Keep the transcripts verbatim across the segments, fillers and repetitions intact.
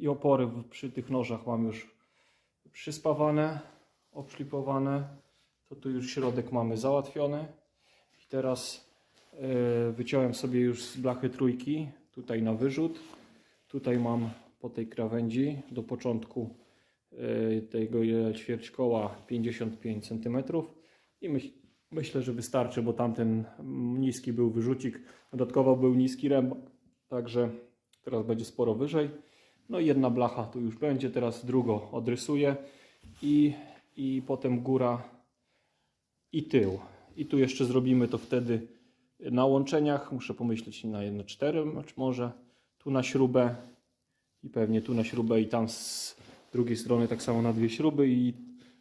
I opory przy tych nożach mam już przyspawane, obszlipowane. To tu już środek mamy załatwiony. I teraz wyciąłem sobie już z blachy trójki, tutaj na wyrzut. Tutaj mam po tej krawędzi do początku tego ćwierćkoła pięćdziesiąt pięć centymetrów i myśl, myślę, że wystarczy, bo tamten niski był wyrzucik, dodatkowo był niski rębak, także teraz będzie sporo wyżej. No i jedna blacha tu już będzie, teraz drugą odrysuję i, i potem góra i tył. I tu jeszcze zrobimy to wtedy na łączeniach, muszę pomyśleć na jeden cztery, czy może tu na śrubę i pewnie tu na śrubę i tam z drugiej strony tak samo na dwie śruby i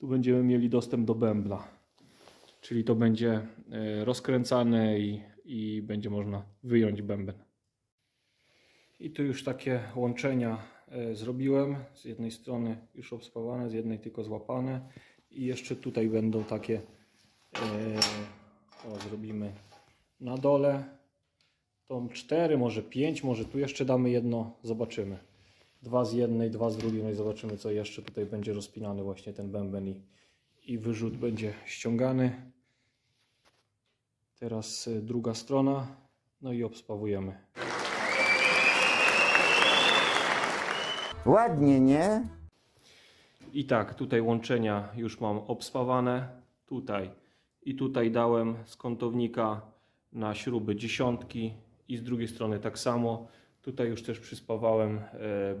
tu będziemy mieli dostęp do bębla. Czyli to będzie rozkręcane i, i będzie można wyjąć bęben. I tu już takie łączenia zrobiłem. Z jednej strony już obspawane, z jednej tylko złapane. I jeszcze tutaj będą takie, o, zrobimy na dole. Tą cztery, może pięć, może tu jeszcze damy jedno, zobaczymy. Dwa z jednej, dwa z drugiej, no i zobaczymy, co jeszcze tutaj będzie rozpinany właśnie ten bęben i, i wyrzut będzie ściągany. Teraz druga strona, no i obspawujemy. Ładnie, nie? I tak, tutaj łączenia już mam obspawane, tutaj i tutaj dałem z kątownika na śruby dziesiątki i z drugiej strony tak samo. Tutaj już też przyspawałem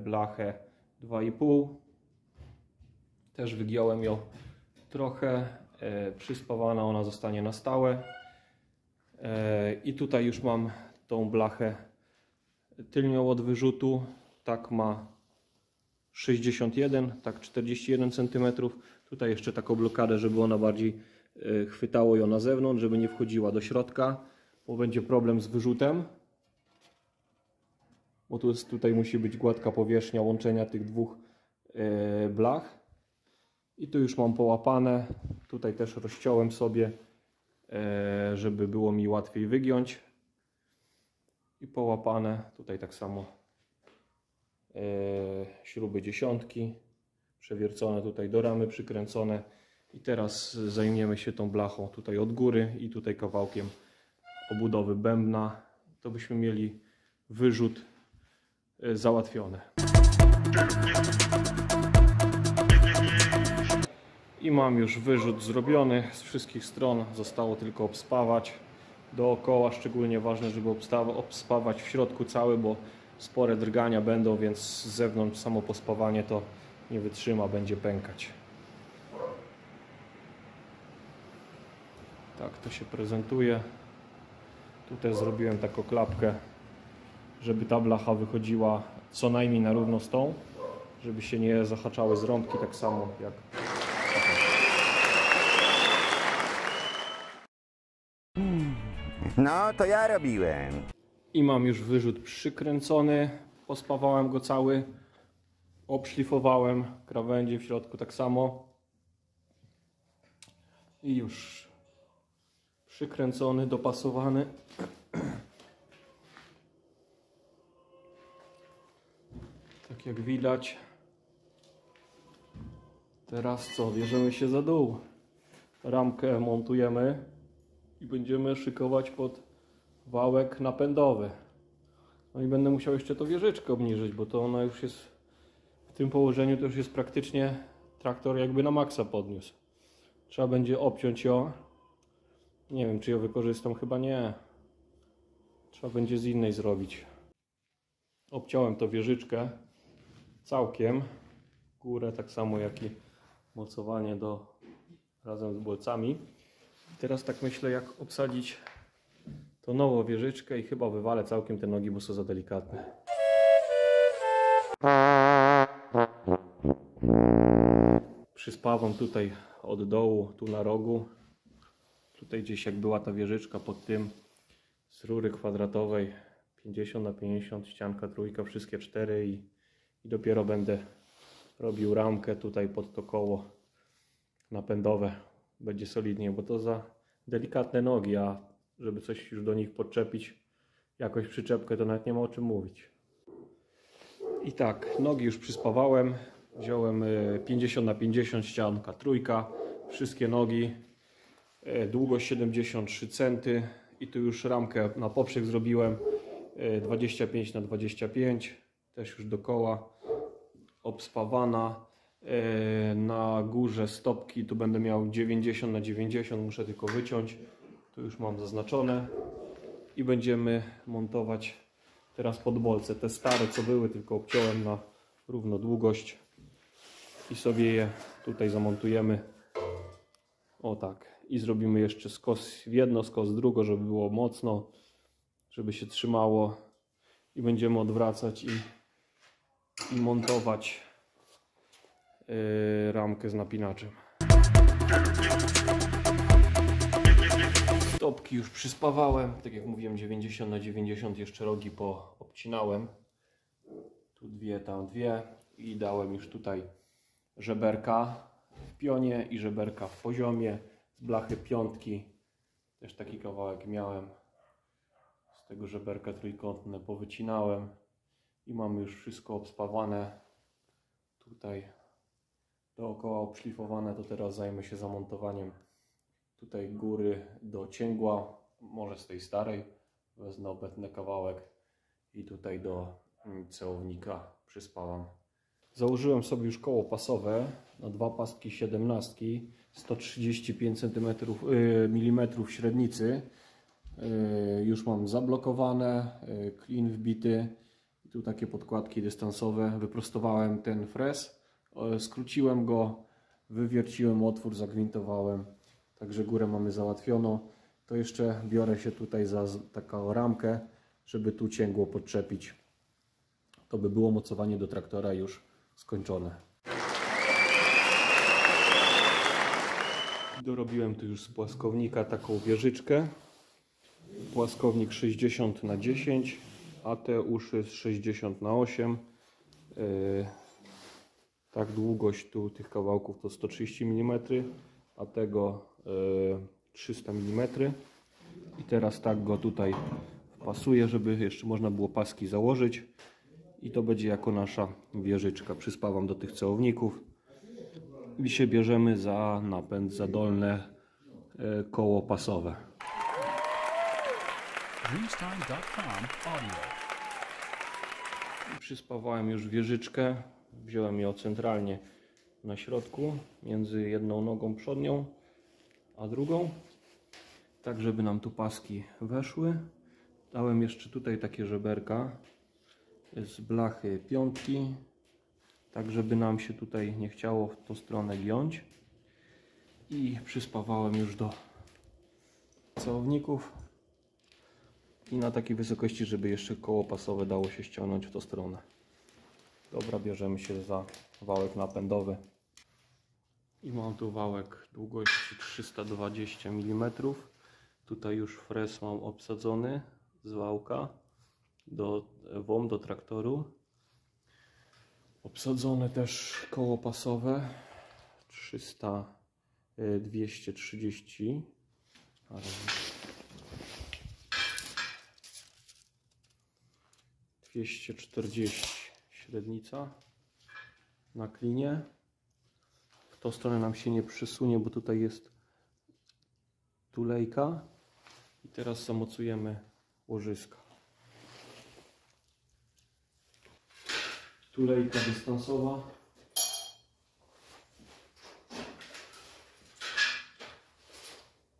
blachę dwa i pół. Też wygiąłem ją trochę. Przyspawana ona zostanie na stałe. I tutaj już mam tą blachę tylnią od wyrzutu. Tak ma sześćdziesiąt jeden, tak czterdzieści jeden centymetrów. Tutaj jeszcze taką blokadę, żeby ona bardziej chwytało ją na zewnątrz, żeby nie wchodziła do środka, bo będzie problem z wyrzutem. Bo tu jest, tutaj musi być gładka powierzchnia łączenia tych dwóch yy, blach. I tu już mam połapane. Tutaj też rozciąłem sobie, yy, żeby było mi łatwiej wygiąć. I połapane. Tutaj tak samo yy, śruby dziesiątki. Przewiercone tutaj do ramy, przykręcone. I teraz zajmiemy się tą blachą tutaj od góry i tutaj kawałkiem obudowy bębna. To byśmy mieli wyrzut załatwione. I mam już wyrzut zrobiony z wszystkich stron. Zostało tylko obspawać dookoła. Szczególnie ważne, żeby obspawać w środku cały, bo spore drgania będą, więc z zewnątrz samo pospawanie to nie wytrzyma, będzie pękać. Tak to się prezentuje. Tutaj zrobiłem taką klapkę, żeby ta blacha wychodziła co najmniej na równo z tą, żeby się nie zahaczały z rąbki, tak samo jak... No, to ja robiłem. I mam już wyrzut przykręcony, pospawałem go cały, obszlifowałem krawędzie w środku tak samo. I już przykręcony, dopasowany. Tak jak widać. Teraz co? Bierzemy się za dół. Ramkę montujemy i będziemy szykować pod wałek napędowy. No i będę musiał jeszcze to wieżyczkę obniżyć, bo to ona już jest w tym położeniu, to już jest praktycznie traktor jakby na maksa podniósł. Trzeba będzie obciąć ją. Nie wiem, czy ją wykorzystam, chyba nie. Trzeba będzie z innej zrobić. Obciąłem to wieżyczkę całkiem, górę tak samo jak i mocowanie do, razem z bolcami. Teraz tak myślę, jak obsadzić tą nową wieżyczkę i chyba wywalę całkiem te nogi, bo są za delikatne. Przyspawam tutaj od dołu, tu na rogu. Tutaj gdzieś jak była ta wieżyczka pod tym z rury kwadratowej pięćdziesiąt na pięćdziesiąt, ścianka trójka, wszystkie cztery i, i dopiero będę robił ramkę tutaj pod to koło napędowe. Będzie solidnie, bo to za delikatne nogi, a żeby coś już do nich podczepić, jakoś przyczepkę, to nawet nie ma o czym mówić. I tak, nogi już przyspawałem, wziąłem pięćdziesiąt na pięćdziesiąt ścianka trójka, wszystkie nogi, długość siedemdziesiąt trzy centymetry i tu już ramkę na poprzek zrobiłem dwadzieścia pięć na dwadzieścia pięć, też już dookoła obspawana. Na górze stopki tu będę miał dziewięćdziesiąt na dziewięćdziesiąt, muszę tylko wyciąć, tu już mam zaznaczone i będziemy montować teraz podbolce, te stare co były tylko obciąłem na równą długość i sobie je tutaj zamontujemy, o tak, i zrobimy jeszcze skos w jedno, skos w drugo, żeby było mocno, żeby się trzymało i będziemy odwracać i, i montować Yy, ramkę z napinaczem. Stopki już przyspawałem, tak jak mówiłem dziewięćdziesiąt na dziewięćdziesiąt, jeszcze rogi poobcinałem, tu dwie, tam dwie i dałem już tutaj żeberka w pionie i żeberka w poziomie z blachy piątki, też taki kawałek miałem, z tego żeberka trójkątne powycinałem i mamy już wszystko obspawane tutaj dookoła obszlifowane, to teraz zajmę się zamontowaniem tutaj góry do cięgła, może z tej starej, wezmę obetny kawałek i tutaj do cełownika przyspałam. Założyłem sobie już koło pasowe na dwa pastki siedemnastki, sto trzydzieści pięć milimetrów średnicy. Już mam zablokowane, klin wbity i tu takie podkładki dystansowe. Wyprostowałem ten frez, skróciłem go, wywierciłem otwór, zagwintowałem, także górę mamy załatwioną. To jeszcze biorę się tutaj za taką ramkę, żeby tu cięgło podczepić. To by było mocowanie do traktora już skończone. Dorobiłem tu już z płaskownika taką wieżyczkę. Płaskownik sześćdziesiąt na dziesięć, a te uszy z sześćdziesiąt na osiem. Yy... Tak, długość tu tych kawałków to sto trzydzieści milimetrów, a tego trzysta milimetrów. I teraz tak go tutaj wpasuję, żeby jeszcze można było paski założyć. I to będzie jako nasza wieżyczka. Przyspawam do tych cełowników. I się bierzemy za napęd, za dolne koło pasowe. I przyspawałem już wieżyczkę. Wziąłem ją centralnie na środku, między jedną nogą przodnią a drugą, tak żeby nam tu paski weszły. Dałem jeszcze tutaj takie żeberka z blachy piątki, tak żeby nam się tutaj nie chciało w tą stronę giąć. I przyspawałem już do cełowników i na takiej wysokości, żeby jeszcze koło pasowe dało się ściągnąć w tą stronę. Dobra, bierzemy się za wałek napędowy. I mam tu wałek długości trzysta dwadzieścia milimetrów. Tutaj już frez mam obsadzony z wałka do W O M, do traktoru. Obsadzone też koło pasowe trzysta, dwieście trzydzieści. dwieście czterdzieści. Średnica na klinie. W tą stronę nam się nie przesunie, bo tutaj jest tulejka. I teraz zamocujemy łożyska. Tulejka dystansowa.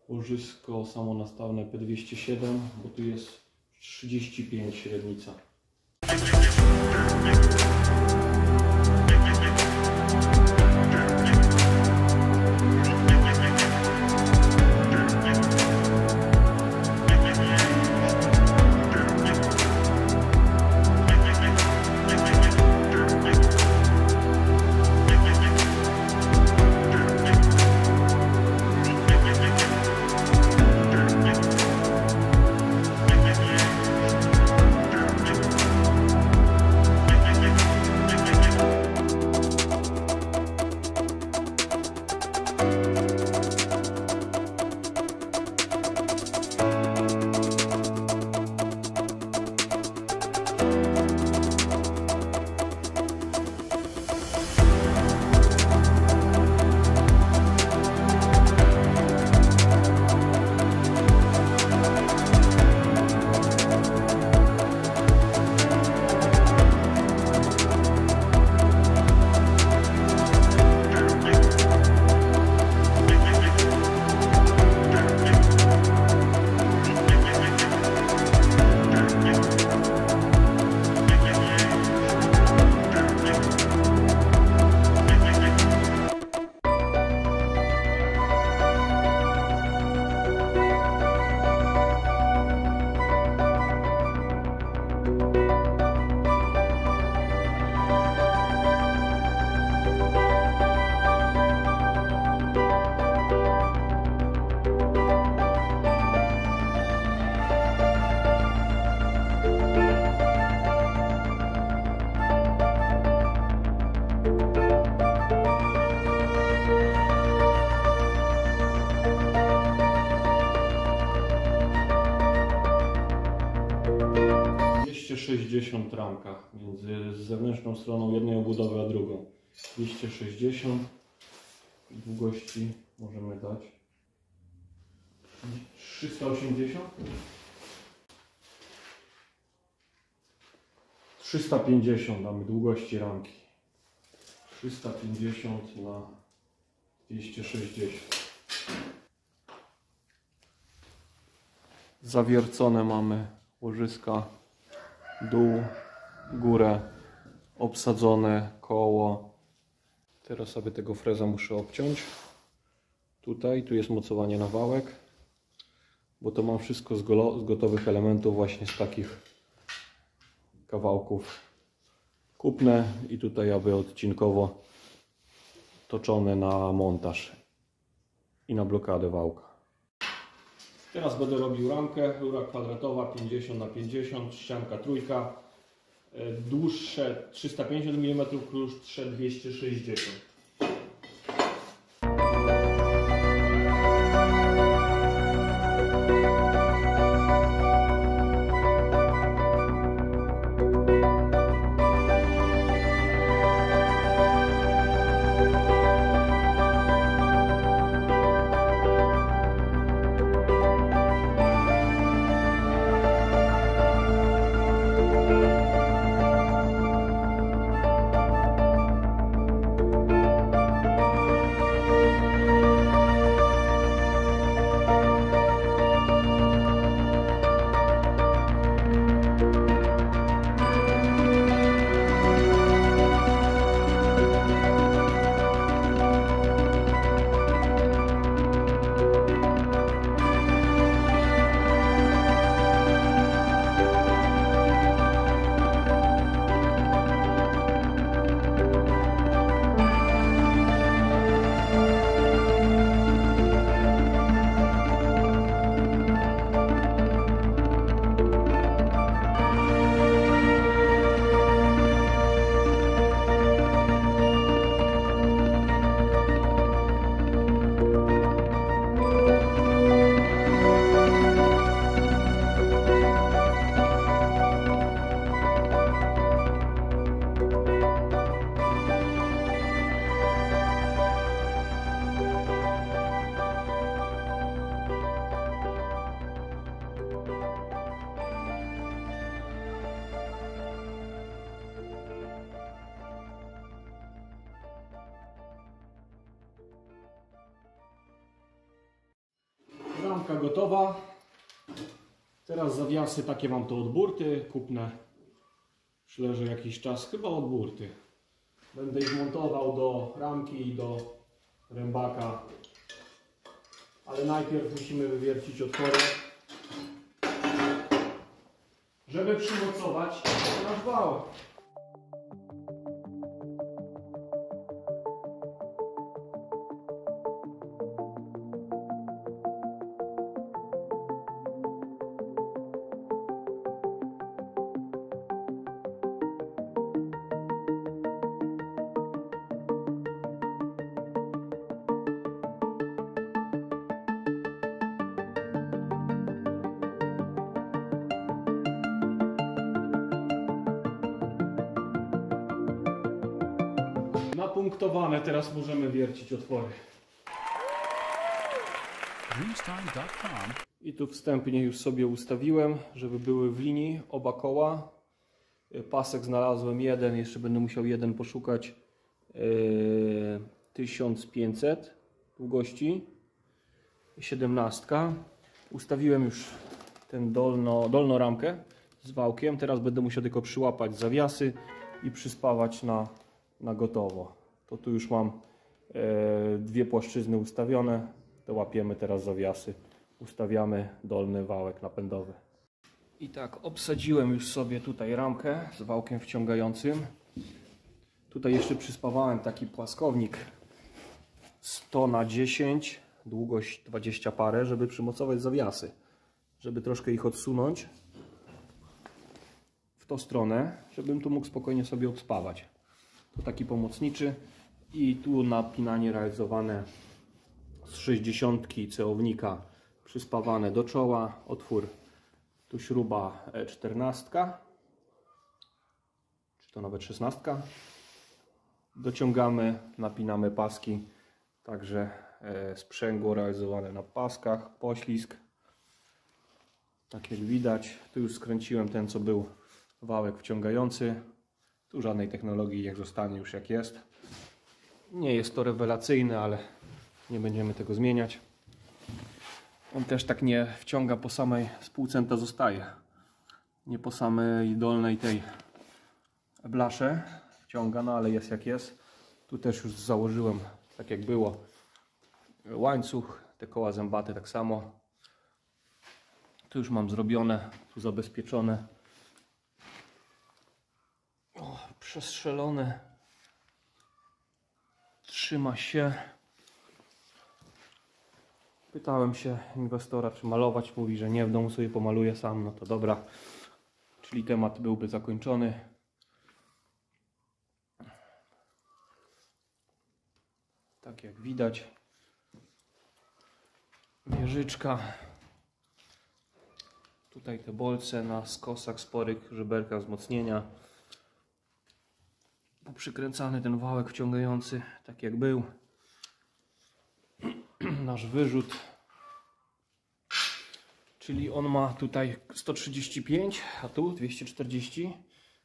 Łożysko samonastawne P dwieście siedem, bo tu jest trzydzieści pięć średnica. dwieście sześćdziesiąt ramkach między zewnętrzną stroną jednej obudowy a drugą. dwieście sześćdziesiąt długości możemy dać trzysta osiemdziesiąt, trzysta pięćdziesiąt mamy długości ramki, trzysta pięćdziesiąt na dwieście sześćdziesiąt. Zawiercone mamy łożyska, dół, górę, obsadzone koło. Teraz sobie tego freza muszę obciąć. Tutaj, tu jest mocowanie na wałek, bo to mam wszystko z, z gotowych elementów, właśnie z takich kawałków. Kupne i tutaj aby odcinkowo toczone na montaż i na blokadę wałka. Teraz będę robił ramkę, rura kwadratowa pięćdziesiąt na pięćdziesiąt, ścianka trójka, dłuższe trzysta pięćdziesiąt milimetrów, krótsze dwieście sześćdziesiąt. Gotowa. Teraz zawiasy takie mam to od burty, kupne, przyleżę jakiś czas, chyba od burty. Będę ich montował do ramki i do rębaka, ale najpierw musimy wywiercić otwory, żeby przymocować nasz wał. Napunktowane, teraz możemy wiercić otwory. I tu wstępnie już sobie ustawiłem, żeby były w linii oba koła. Pasek znalazłem jeden, jeszcze będę musiał jeden poszukać. tysiąc pięćset długości, siedemnaście. Ustawiłem już ten dolno, dolną ramkę z wałkiem. Teraz będę musiał tylko przyłapać zawiasy i przyspawać na na gotowo. To tu już mam e, dwie płaszczyzny ustawione, to łapiemy teraz zawiasy, ustawiamy dolny wałek napędowy. I tak obsadziłem już sobie tutaj ramkę z wałkiem wciągającym. Tutaj jeszcze przyspawałem taki płaskownik sto na dziesięć, długość dwadzieścia parę, żeby przymocować zawiasy, żeby troszkę ich odsunąć w tą stronę, żebym tu mógł spokojnie sobie obspawać. To taki pomocniczy i tu napinanie realizowane z sześćdziesiątki ceownika przyspawane do czoła, otwór tu śruba czternaście to nawet szesnastka. Dociągamy, napinamy paski, także sprzęgło realizowane na paskach, poślizg. Tak jak widać, tu już skręciłem ten, co był wałek wciągający. Tu żadnej technologii, jak zostanie już jak jest. Nie jest to rewelacyjne, ale nie będziemy tego zmieniać. On też tak nie wciąga po samej spółcenta, zostaje. Nie po samej dolnej tej blasze wciąga, no ale jest jak jest. Tu też już założyłem, tak jak było, łańcuch. Te koła zębate tak samo. Tu już mam zrobione, tu zabezpieczone. O, przestrzelone. Trzyma się. Pytałem się inwestora, czy malować. Mówi, że nie, w domu sobie pomaluję sam. No to dobra. Czyli temat byłby zakończony. Tak jak widać. Wieżyczka. Tutaj te bolce na skosach sporych, żeberka wzmocnienia. Poprzykręcany ten wałek wciągający, tak jak był. Nasz wyrzut. Czyli on ma tutaj sto trzydzieści pięć, a tu dwieście czterdzieści.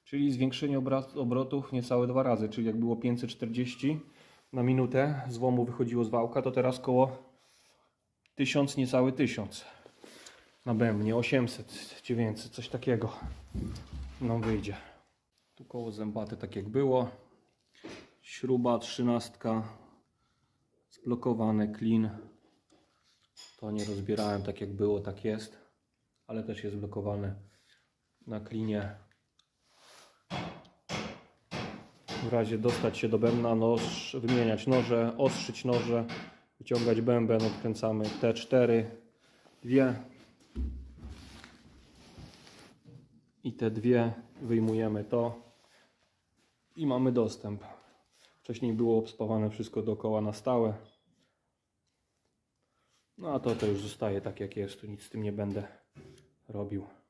Czyli zwiększenie obrotów niecałe dwa razy. Czyli jak było pięćset czterdzieści na minutę złomu wychodziło z wałka, to teraz koło tysiąc, niecałe tysiąc. Na bębnie osiemset, dziewięćset, coś takiego nam wyjdzie. Tu koło zębate tak jak było. Śruba trzynastka, zblokowane, klin. To nie rozbierałem, tak jak było, tak jest. Ale też jest zblokowane na klinie. W razie dostać się do bębna, noż, wymieniać noże, ostrzyć noże, wyciągać bęben, odkręcamy te cztery, dwie. I te dwie wyjmujemy to i mamy dostęp. Wcześniej było obspawane wszystko dookoła na stałe. No a to to już zostaje tak jak jest, tu nic z tym nie będę robił.